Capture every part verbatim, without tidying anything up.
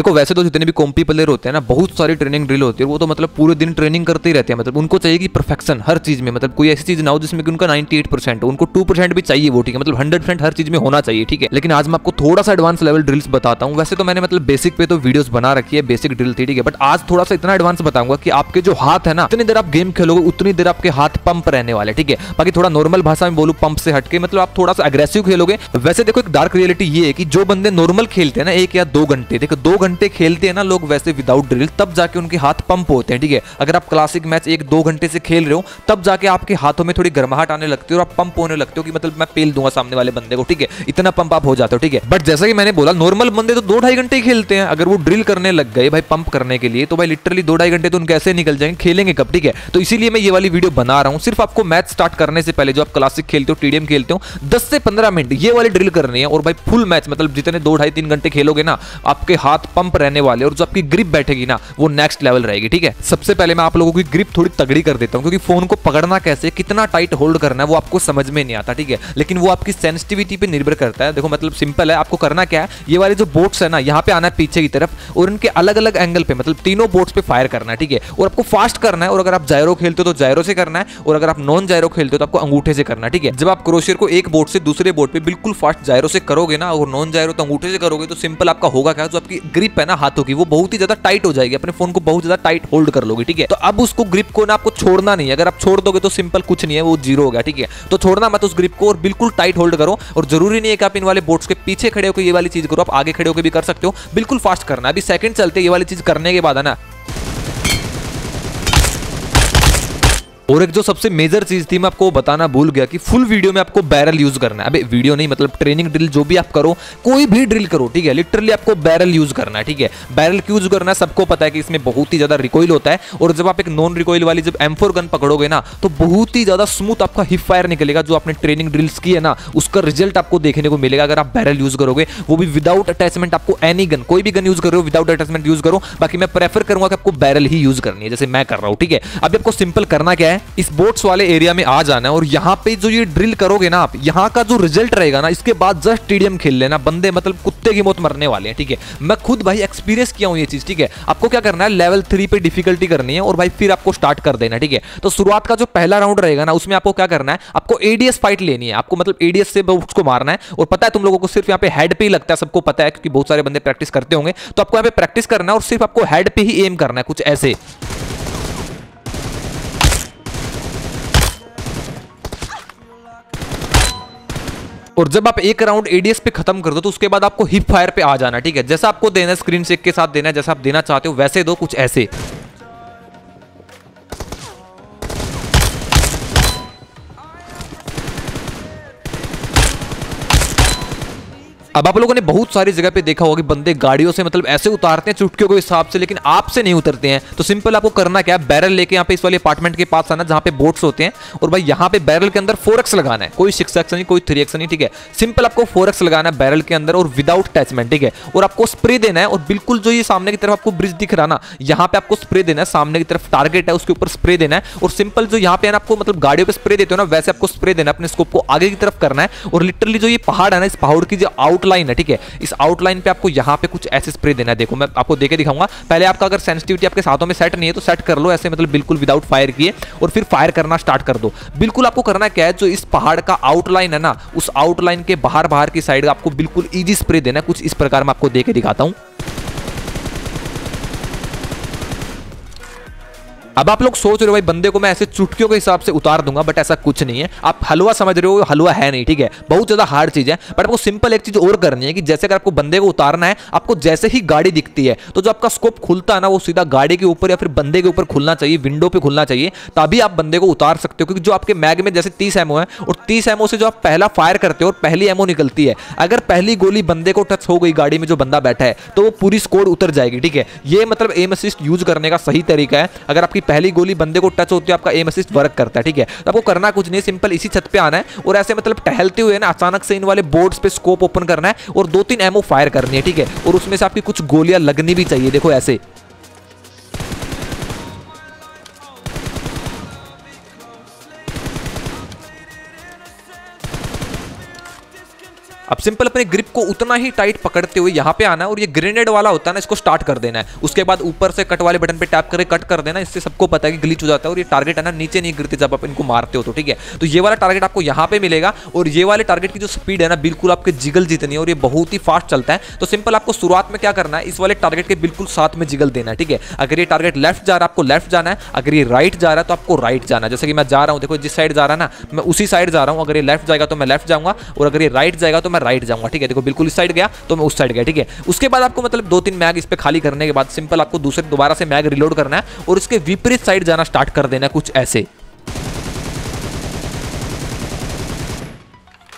देखो वैसे तो जितने भी कॉम्पी प्लेयर होते हैं ना, बहुत सारी ट्रेनिंग ड्रिल होती है, वो तो मतलब पूरे दिन ट्रेनिंग करते ही रहते हैं। मतलब उनको चाहिए कि परफेक्शन हर चीज़ में, मतलब कोई ऐसी चीज़ ना हो जिसमें कि उनका अट्ठानवे परसेंट, उनको दो परसेंट भी चाहिए वो, ठीक है, मतलब सौ परसेंट हर चीज़ में होना चाहिए, ठीक है। लेकिन आज मैं आपको थोड़ा सा एडवांस लेवल ड्रिल्स बताता हूँ। वैसे तो मैंने मतलब बेसिक पे तो वीडियोस बना रखी है, बेसिक ड्रिल थी, ठीक है, बट आज थोड़ा सा इतना एडवांस बताऊंगा कि आपके जो हाथ है ना, जितनी देर आप गेम खेलोगे उतनी देर आपके हाथ पंप रहने वाले, ठीक है। बाकी थोड़ा नॉर्मल भाषा में बोलूँ, पंप से हटके मतलब आप थोड़ा सा अग्रेसिव खेलोगे। वैसे देखो एक डार्क रियलिटी ये है कि जो बंदे नॉर्मल खेलते हैं ना एक या दो घंटे, देखो दो घंटे खेलते हैं ना लोग वैसे विदाउट ड्रिल, तब जाके उनके हाथ पंप होते हैं, ठीक है। अगर आप क्लासिक मैच एक दो घंटे से खेल रहे हो तब जाके आपके हाथों में थोड़ी गर्माहट आने लगती है और आप पंप होने लगते हो कि मतलब मैं पेल दूंगा सामने वाले बंदे को, ठीक है, इतना पंप आप हो जाते हो, ठीक है। बट जैसा कि मैंने बोला नॉर्मल बंदे तो दो ढाई घंटे खेलते हैं, अगर वो ड्रिल करने लग गए भाई पंप करने के लिए तो भाई लिटरली दो ढाई घंटे तो उनके ऐसे निकल जाएंगे, खेलेंगे कब, ठीक है। तो इसीलिए मैं ये वाली वीडियो बना रहा हूँ, सिर्फ आपको मैच स्टार्ट करने से पहले जो आप क्लासिक खेलते हो, टीडीएम खेलते हो, दस से पंद्रह मिनट ये वाली ड्रिल करनी है। और भाई फुल मैच मतलब जितने दो ढाई तीन घंटे खेलोगे ना, आपके हाथ पंप रहने वाले और जो आपकी ग्रिप बैठेगी ना वो नेक्स्ट लेवल रहेगी, ठीक है। सबसे पहले मैं आप लोगों की ग्रिप थोड़ी तगड़ी कर देता हूँ, क्योंकि फोन को पकड़ना कैसे, कितना टाइट होल्ड करना है वो आपको समझ में नहीं आता, ठीक है, लेकिन वो आपकी सेंसिटिविटी पे निर्भर करता है। देखो मतलब सिंपल है, आपको करना क्या है, ये वाले जो बोट्स है ना यहाँ पे आना है पीछे की तरफ और इनके अलग अलग एंगल पे मतलब तीनों बोट्स पे फायर करना है, ठीक है, और आपको फास्ट करना है। और अगर आप जायरो खेलते हो तो जायरो से करना है, और अगर आप नॉन जायरो खेलते हो तो आपको अंगूठे से करना है, ठीक है। जब आप क्रोशियर को एक बोट से दूसरे बोट पे बिल्कुल फास्ट जायरो से करोगे ना और नॉन जायरो तो अंगूठे से करोगे, तो सिंपल आपका होगा क्या, जो आपकी ग्रिप है ना हाथों की वो बहुत ही ज्यादा टाइट हो जाएगी, अपने फोन को बहुत ज्यादा टाइट होल्ड कर लोगे, ठीक है। तो अब उसको ग्रिप को ना आपको छोड़ना नहीं है, अगर आप छोड़ दोगे तो सिंपल कुछ नहीं है, वो जीरो हो गया, ठीक है। तो छोड़ना मत उस ग्रिप को और बिल्कुल टाइट होल्ड करो, और जरूरी नहीं है कि आप इन वाले बोट्स के पीछे खड़े होकर ये वाली चीज करो, आप आगे खड़े होकर भी कर सकते हो, बिल्कुल फास्ट करना। अभी सेकंड चलते ये वाली चीज करने के बाद है ना। और एक जो सबसे मेजर चीज थी मैं आपको बताना भूल गया कि फुल वीडियो में आपको बैरल यूज करना है। अबे वीडियो नहीं मतलब ट्रेनिंग ड्रिल जो भी आप करो, कोई भी ड्रिल करो, ठीक है, लिटरली आपको बैरल यूज करना है, ठीक है। बैरल क्यों यूज करना है, सबको पता है कि इसमें बहुत ही ज्यादा रिकॉइल होता है, और जब आप एक नॉन रिकॉइल वाली जब एम फोर गन पकड़ोगे ना तो बहुत ही ज्यादा स्मूथ आपका हिप फायर निकलेगा। जो आपने ट्रेनिंग ड्रिल्स की है ना उसका रिजल्ट आपको देखने को मिलेगा अगर आप बैरल यूज करोगे, वो भी विदाउट अटैचमेंट। आपको एनी गन, कोई भी गन यूज करो विदाउट अटैचमेंट यूज करो, बाकी मैं प्रेफर करूंगा कि आपको बैरल ही यूज करनी है, जैसे मैं कर रहा हूँ, ठीक है। अभी आपको सिंपल करना क्या है, इस बोट्स वाले एरिया में आ जाना है और यहाँ पे जो ये ड्रिल करोगे ना आप, यहाँ का जो रिजल्ट रहेगा ना इसके बाद जस्ट टीडीएम खेल लेना, बंदे मतलब कुत्ते की मौत मरने वाले हैं, ठीक है। मैं खुद भाई एक्सपीरियंस किया हूँ ये चीज, ठीक है। आपको क्या करना है, लेवल थ्री पे डिफिकल्टी करनी है और भाई फिर आपको स्टार्ट कर देना, ठीक है। तो शुरुआत का जो पहला राउंड रहेगा ना उसमें आपको क्या करना है, आपको एडीएस फाइट लेनी है, आपको मतलब एडीएस से उसको मारना है। और पता है तुम लोगों को सिर्फ यहाँ पे हेड पे ही लगता है, सबको पता है क्योंकि बहुत सारे बंदे प्रैक्टिस करते होंगे, तो आपको यहाँ पे प्रैक्टिस करना है और सिर्फ आपको हेड पे ही एम करना है, कुछ ऐसे। और जब आप एक राउंड एडीएस पे खत्म कर दो तो उसके बाद आपको हिप फायर पे आ जाना, ठीक है। जैसा आपको देना है, स्क्रीन शेक के साथ देना है, जैसा आप देना चाहते हो वैसे दो, कुछ ऐसे। अब आप लोगों ने बहुत सारी जगह पे देखा होगा कि बंदे गाड़ियों से मतलब ऐसे उतारते हैं चुटकियों के हिसाब से, लेकिन आपसे नहीं उतरते हैं। तो सिंपल आपको करना क्या है, बैरल लेके यहाँ पे इस वाले अपार्टमेंट के पास आना जहाँ पे बोट्स होते हैं, और भाई यहाँ पे बैरल के अंदर फोर एक्स लगाना है, कोई सिक्स एक्स नहीं, कोई थ्री एक्स नहीं, ठीक है। सिंपल आपको फोर एक्स लगाना है बैरल के अंदर और विदाउट अटैचमेंट, ठीक है। और आपको स्प्रे देना है, और बिल्कुल जो ये सामने की तरफ आपको ब्रिज दिख रहा ना यहाँ पे आपको स्प्रे देना है, सामने की तरफ टारगेट है उसके ऊपर स्प्रे देना है। और सिंपल जो यहाँ पे है ना आपको मतलब गाड़ियों पर स्प्रे देते हो ना वैसे आपको स्प्रे देना है, अपने स्कोप को आगे की तरफ करना है। और लिटरली जो ये पहाड़ है ना, इस पहाड़ की जो आउट आउटलाइन है, ठीक है, इस आउटलाइन पे आपको यहाँ पे कुछ ऐसे स्प्रे देना है। देखो मैं आपको देके दिखाऊंगा, पहले आपका अगर सेंसिटिविटी आपके साथों में सेट नहीं है तो सेट कर लो ऐसे, मतलब बिल्कुल विदाउट फायर किए, और फिर फायर करना स्टार्ट कर दो। बिल्कुल आपको करना क्या है, जो इस पहाड़ का आउटलाइन है ना उस आउटलाइन के बाहर बाहर की साइड आपको बिल्कुल ईजी स्प्रे देना है, कुछ इस प्रकार मैं आपको देके दिखाता हूँ। अब आप लोग सोच रहे हो भाई बंदे को मैं ऐसे चुटकियों के हिसाब से उतार दूंगा, बट ऐसा कुछ नहीं है, आप हलवा समझ रहे हो, हलवा है नहीं, ठीक है, बहुत ज्यादा हार्ड चीज है। बट आपको सिंपल एक चीज और करनी है कि जैसे अगर आपको बंदे को उतारना है, आपको जैसे ही गाड़ी दिखती है तो जो आपका स्कोप खुलता है ना वो सीधा गाड़ी के ऊपर या फिर बंदे के ऊपर खुलना चाहिए, विंडो पे खुलना चाहिए, तभी आप बंदे को उतार सकते हो। क्योंकि जो आपके मैग में जैसे तीस एमओ है और तीस एमओ से जो आप पहला फायर करते हो और पहली एमओ निकलती है, अगर पहली गोली बंदे को टच हो गई, गाड़ी में जो बंदा बैठा है, तो वो पूरी स्कोर उतर जाएगी, ठीक है। ये मतलब एम असिस्ट यूज करने का सही तरीका है। अगर आपकी पहली गोली बंदे को टच होती है आपका एम असिस्ट वर्क करता है, ठीक है। तो आपको करना कुछ नहीं, सिंपल इसी छत पे आना है और ऐसे मतलब टहलते हुए ना अचानक से इन वाले बोर्ड्स पे स्कोप ओपन करना है और दो तीन एमओ फायर करनी है, ठीक है। और उसमें से आपकी कुछ गोलियां लगनी भी चाहिए, देखो ऐसे। अब सिंपल अपने ग्रिप को उतना ही टाइट पकड़ते हुए यहाँ पे आना है और ये ग्रेनेड वाला होता है ना, इसको स्टार्ट कर देना है। उसके बाद ऊपर से कट वाले बटन पे टैप करके कट कर देना, इससे सबको पता है कि ग्लिच हो जाता है और ये टारगेट है ना नीचे नहीं गिरते जब आप इनको मारते हो तो, ठीक है। तो ये वाला टारगेट आपको यहाँ पे मिलेगा और ये वाले टारगेट की जो स्पीड है ना बिल्कुल आपके जिगल जितनी है और ये बहुत ही फास्ट चलता है। तो सिंपल आपको शुरुआत में क्या करना है, इस वाले टारगेट के बिल्कुल साथ में जिगल देना है, ठीक है। अगर ये टारगेट लेफ्ट जा रहा है आपको लेफ्ट जाना है, अगर ये राइट जा रहा है तो आपको राइट जाना है। जैसे कि मैं जा रहा हूँ, देखो जिस साइड जा रहा है ना मैं उसी साइड जा रहा हूँ। अगर ये लेफ्ट जाएगा तो मैं लेफ्ट जाऊँगा और अगर ये राइट जाएगा तो मैं राइट जाऊँगा, ठीक है। देखो बिल्कुल इस साइड गया तो मैं उस साइड गया, ठीक है। उसके बाद आपको मतलब दो तीन मैग इस पर खाली करने के बाद सिंपल आपको दूसरे दोबारा से मैग रिलोड करना है और इसके विपरीत साइड जाना स्टार्ट कर देना कुछ ऐसे।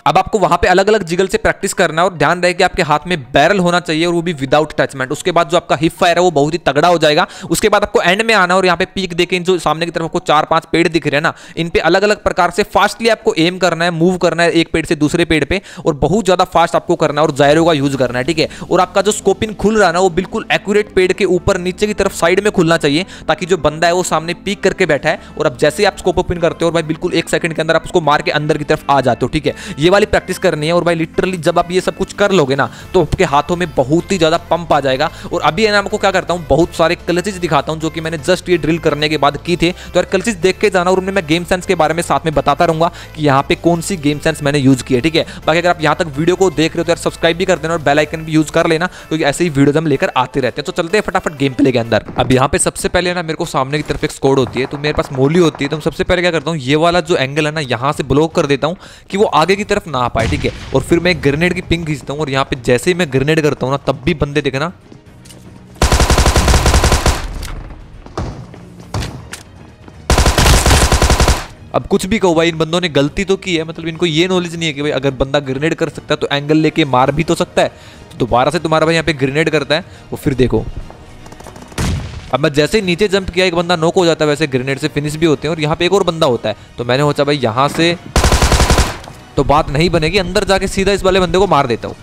अब आपको वहाँ पे अलग अलग जिगल से प्रैक्टिस करना है और ध्यान रहे कि आपके हाथ में बैरल होना चाहिए और वो भी विदाउट टचमेंट। उसके बाद जो आपका हिप फायर है वो बहुत ही तगड़ा हो जाएगा। उसके बाद आपको एंड में आना और यहाँ पे पीक देखें, जो सामने की तरफ आपको चार पांच पेड़ दिख रहे हैं ना, इन पे अलग अलग प्रकार से फास्टली आपको एम करना है, मूव करना है एक पेड़ से दूसरे पेड़ पे और बहुत ज़्यादा फास्ट आपको करना है और जायरो का यूज़ करना है, ठीक है। और आपका जो स्कोपिन खुल रहा है ना वो बिल्कुल एक्यूरेट पेड़ के ऊपर नीचे की तरफ साइड में खुलना चाहिए ताकि जो बंदा है वो सामने पीक करके बैठा है और अब जैसे आप स्कोप ओपन करते हो और भाई बिल्कुल एक सेकंड के अंदर आप उसको मार के अंदर की तरफ आ जाते हो, ठीक है। ये वाली प्रैक्टिस करनी है और भाई लिटरली जब आप ये सब कुछ कर लोगे ना तो आपके हाथों में बहुत ही ज्यादा पंप आ जाएगा। और अभी ना आपको क्या करता हूँ, बहुत सारे क्लचेस दिखाता हूँ जो कि मैंने जस्ट ये ड्रिल करने के बाद की थे। तो यार क्लचेस देख के जाना और उनमें मैं गेम सेंस के बारे में साथ में बताता रहूंगा कि यहाँ पे कौन सी गेम सेंस मैंने यूज की है, ठीक है। बाकी अगर आप यहाँ तक वीडियो को देख रहे हो तो यार सब्सक्राइब भी कर देना और बेल आइकन भी यूज कर लेना क्योंकि ऐसे ही वीडियोज हम लेकर आते रहते हैं। तो चलते हैं फटाफट गेम प्ले के अंदर। अब यहाँ पे सबसे पहले ना मेरे को सामने की तरफ एक स्क्वाड होती है तो मेरे पास मोली होती है, तो सबसे पहले क्या करता हूँ ये वाला जो एंगल है ना यहाँ से ब्लॉक कर देता हूँ कि वो आगे की तरफ ना आ पाए, ठीक है। और फिर मैं ग्रेनेड की पिंग खींचता हूँ और यहाँ पे जैसे ही मैं ग्रेनेड करता हूँ ना तब भी बंदे देखना अब कुछ भी कहो भाई इन बंदों ने गलती तो की है, मतलब इनको ये नॉलेज नहीं है कि भाई अगर बंदा ग्रेनेड कर सकता है तो एंगल लेके मार भी तो सकता है। तो दोबारा से तुम्हारा भाई यहाँ पे ग्रेनेड करता है और फिर देखो अब मैं जैसे ही नीचे जंप किया एक बंदा नॉक हो जाता है, वैसे ग्रेनेड से फिनिश भी होते हैं और यहाँ पे एक और बंदा होता है। तो मैंने सोचा भाई यहाँ से तो बात नहीं बनेगी, अंदर जाके सीधा इस वाले बंदे को मार देता हूँ।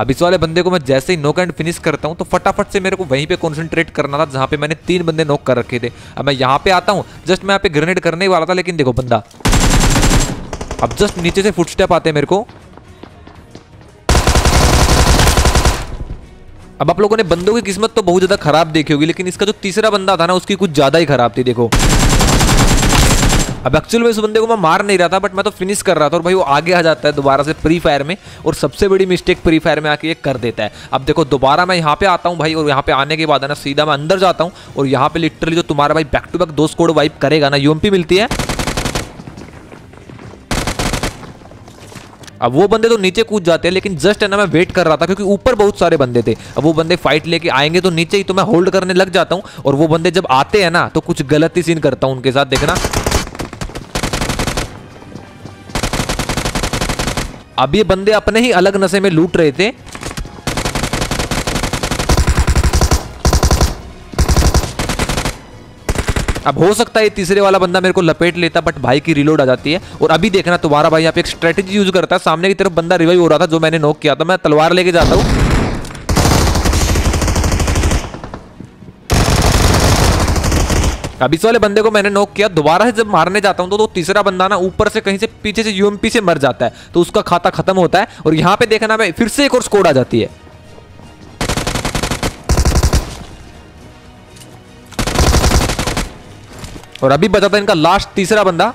अब इस वाले बंदे को मैं जैसे ही नॉक एंड फिनिश करता हूँ तो फटाफट से मेरे को वहीं पे कॉन्सेंट्रेट करना था जहाँ पे मैंने तीन बंदे नॉक कर रखे थे। अब मैं यहाँ पे आता हूँ, जस्ट मैं यहाँ पे ग्रेनेड करने वाला था लेकिन देखो बंदा अब जस्ट नीचे से फुटस्टेप आते हैं मेरे को। अब आप लोगों ने बंदों की किस्मत तो बहुत ज़्यादा खराब देखी होगी लेकिन इसका जो तीसरा बंदा था ना उसकी कुछ ज़्यादा ही खराब थी। देखो अब एक्चुअल में इस बंदे को मैं मार नहीं रहा था बट मैं तो फिनिश कर रहा था और भाई वो आगे आ जाता है दोबारा से प्री फायर में और सबसे बड़ी मिस्टेक प्री फायर में आके ये कर देता है। अब देखो दोबारा मैं यहाँ पे आता हूँ भाई और यहाँ पे आने के बाद है ना सीधा मैं अंदर जाता हूँ और यहाँ पे लिटरली जो तुम्हारा भाई बैक टू बैक दो स्क्वाड वाइप करेगा ना यूएमपी मिलती है। अब वो बंदे तो नीचे कूद जाते हैं लेकिन जस्ट है ना मैं वेट कर रहा था क्योंकि ऊपर बहुत सारे बंदे थे। अब वो बंदे फाइट लेके आएंगे तो नीचे ही तो मैं होल्ड करने लग जाता हूँ और वो बंदे जब आते हैं ना तो कुछ गलत ही सीन करता हूँ उनके साथ, देखना। अब ये बंदे अपने ही अलग नशे में लूट रहे थे। अब हो सकता है तीसरे वाला बंदा मेरे को लपेट लेता बट भाई की रिलोड आ जाती है और अभी देखना तुम्हारा भाई यहाँ पे एक स्ट्रेटेजी यूज करता है। सामने की तरफ बंदा रिवाइव हो रहा था जो मैंने नॉक किया था, मैं तलवार लेके जाता हूँ इस वाले बंदे को मैंने नॉक किया। दोबारा से जब मारने जाता हूं तो, तो तीसरा बंदा ना ऊपर से कहीं से पीछे से यूएमपी से मर जाता है तो उसका खाता खत्म होता है। और यहां पे देखना मैं फिर से एक और स्क्वाड आ जाती है। और अभी बचा था इनका लास्ट तीसरा बंदा।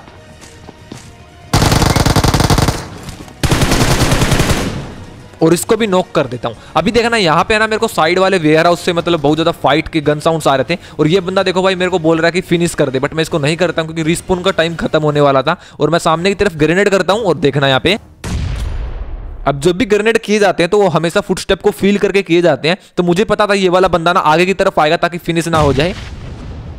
और इसको भी नॉक कर देता हूँ। अभी देखना यहाँ पे है ना मेरे को साइड वाले वेयर हाउस से मतलब बहुत ज़्यादा फाइट के गन साउंड्स आ रहे थे और ये बंदा देखो भाई मेरे को बोल रहा है कि फिनिश कर दे बट मैं इसको नहीं करता हूँ क्योंकि रिस्पून का टाइम खत्म होने वाला था। और मैं सामने की तरफ ग्रेनेड करता हूँ और देखना यहाँ पे अब जब भी ग्रेनेड किए जाते हैं तो वो हमेशा फुटस्टेप को फील करके किए जाते हैं। तो मुझे पता था ये वाला बंदा ना आगे की तरफ आएगा ताकि फिनिश ना हो जाए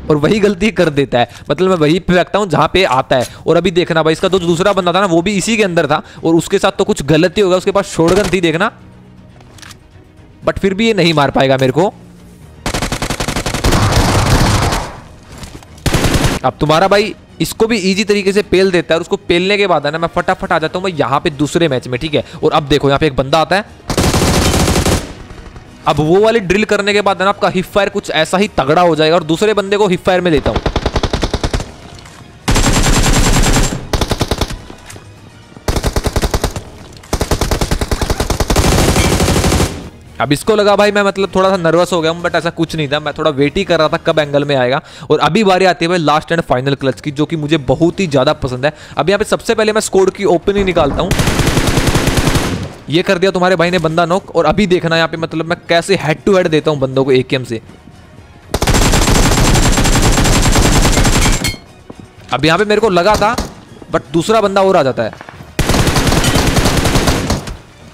और वही गलती कर देता है, मतलब मैं वही फेंकता हूँ जहाँ पे आता है। और अभी देखना भाई इसका जो दूसरा बंदा था ना वो भी इसी के अंदर था और उसके साथ तो कुछ गलती हो गया, उसके पास शॉटगन थी देखना बट फिर भी ये नहीं मार पाएगा मेरे को। अब तुम्हारा भाई इसको भी इजी तरीके से पेल देता है और उसको पेलने के बाद है ना मैं फटाफट आ जाता हूँ मैं यहाँ पे दूसरे मैच में, ठीक है। और अब देखो यहाँ पे एक बंदा आता है। अब वो वाली ड्रिल करने के बाद ना आपका हिप फायर कुछ ऐसा ही तगड़ा हो जाएगा और दूसरे बंदे को हिप फायर में लेता हूं। अब इसको लगा भाई मैं मतलब थोड़ा सा नर्वस हो गया हूँ, बट ऐसा कुछ नहीं था, मैं थोड़ा वेट ही कर रहा था कब एंगल में आएगा। और अभी बारी आती है भाई लास्ट एंड फाइनल क्लच की, जो कि मुझे बहुत ही ज़्यादा पसंद है। अब यहाँ पे सबसे पहले मैं स्कोर की ओपनिंग निकालता हूँ। ये कर दिया तुम्हारे भाई ने बंदा नॉक, और अभी देखना यहाँ पे मतलब मैं कैसे हेड टू हेड देता हूँ बंदों को एकेएम से। अब यहाँ पे मेरे को लगा था बट दूसरा बंदा और आ जाता है।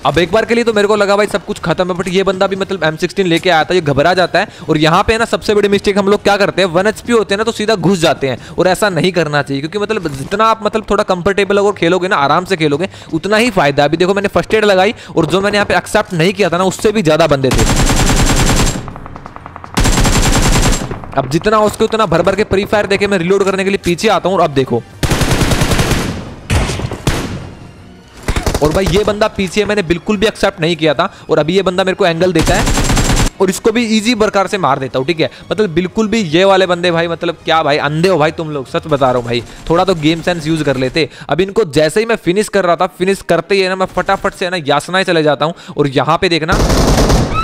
अब एक बार के लिए तो मेरे को लगा भाई सब कुछ खत्म है, बट ये बंदा भी मतलब एम सिक्सटीन लेके आया था, ये घबरा जाता है। और यहाँ पे ना सबसे बड़ी मिस्टेक हम लोग क्या करते हैं, वन एच पी होते हैं ना तो सीधा घुस जाते हैं, और ऐसा नहीं करना चाहिए। क्योंकि मतलब जितना आप मतलब थोड़ा कंफर्टेबल अगर खेलोगे ना, आराम से खेलोगे, उतना ही फायदा है। अभी देखो मैंने फर्स्ट एड लगाई, और जो मैंने यहाँ पे एक्सेप्ट नहीं किया था ना उससे भी ज़्यादा बंदे थे। अब जितना हो सके उतना भर भर के प्री फायर देके मैं रिलोड करने के लिए पीछे आता हूँ। और अब देखो, और भाई ये बंदा पीछे मैंने बिल्कुल भी एक्सेप्ट नहीं किया था, और अभी ये बंदा मेरे को एंगल देता है और इसको भी इजी प्रकार से मार देता हूँ। ठीक है, मतलब बिल्कुल भी ये वाले बंदे भाई मतलब क्या भाई अंधे हो भाई तुम लोग, सच बता रहा हूँ भाई, थोड़ा तो गेम सेंस यूज कर लेते। अब इनको जैसे ही मैं फिनिश कर रहा था, फिनिश करते ही ना मैं फटाफट से ना यासना ही चले जाता हूँ। और यहाँ पे देखना